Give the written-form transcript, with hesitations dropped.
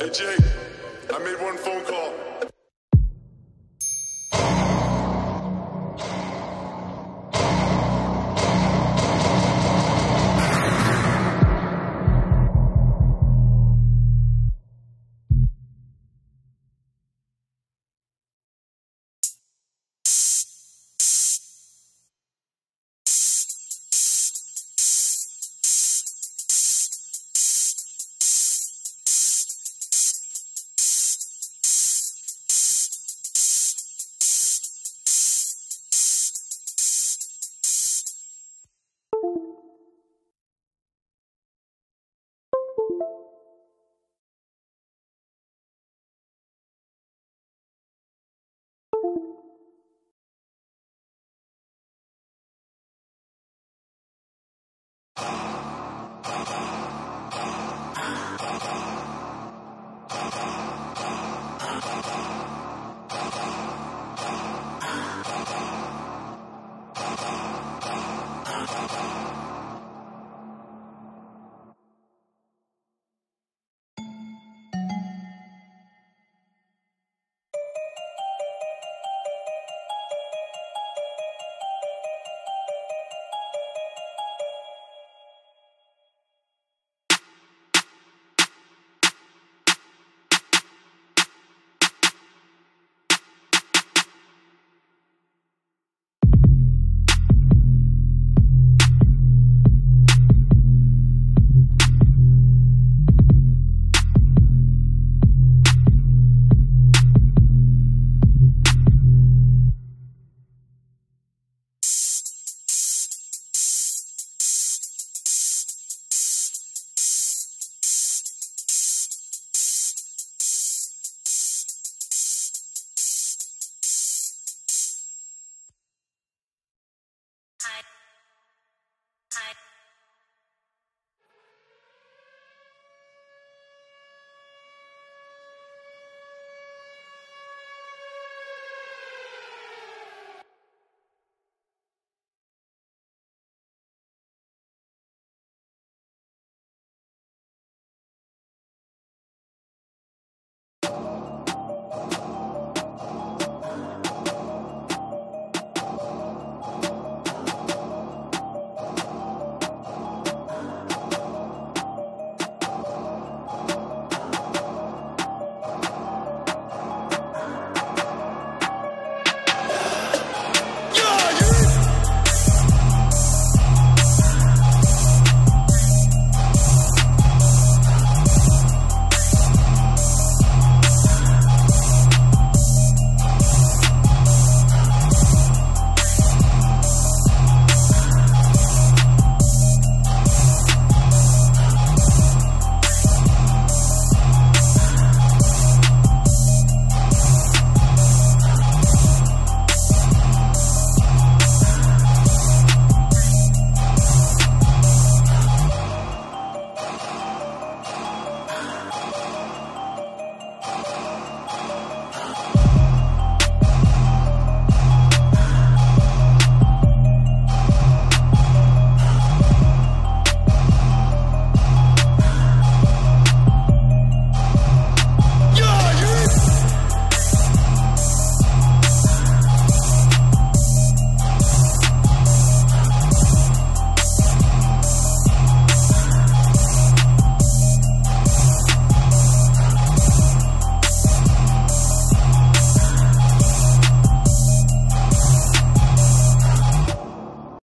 Hey Jake, I made one phone call.